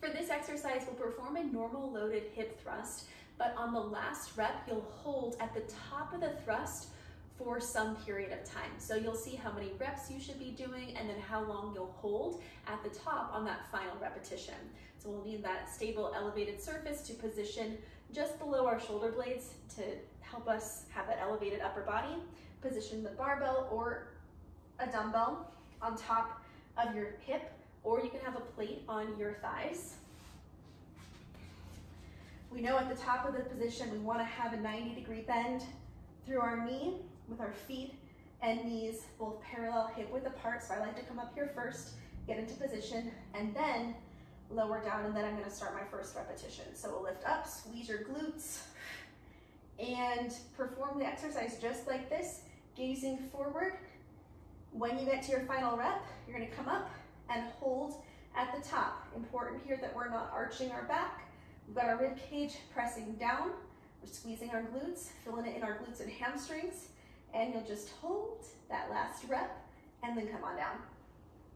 For this exercise, we'll perform a normal loaded hip thrust, but on the last rep, you'll hold at the top of the thrust for some period of time. So you'll see how many reps you should be doing and then how long you'll hold at the top on that final repetition. So we'll need that stable, elevated surface to position just below our shoulder blades to help us have that elevated upper body. Position the barbell or a dumbbell on top of your hip, or you can have a plate on your thighs. We know at the top of the position, we want to have a 90-degree bend through our knee with our feet and knees both parallel hip width apart. So I like to come up here first, get into position, and then lower down, and then I'm going to start my first repetition. So we'll lift up, squeeze your glutes, and perform the exercise just like this, gazing forward. When you get to your final rep, you're going to come up and hold at the top. Important here that we're not arching our back. We've got our rib cage pressing down. We're squeezing our glutes, filling it in our glutes and hamstrings, and you'll just hold that last rep and then come on down.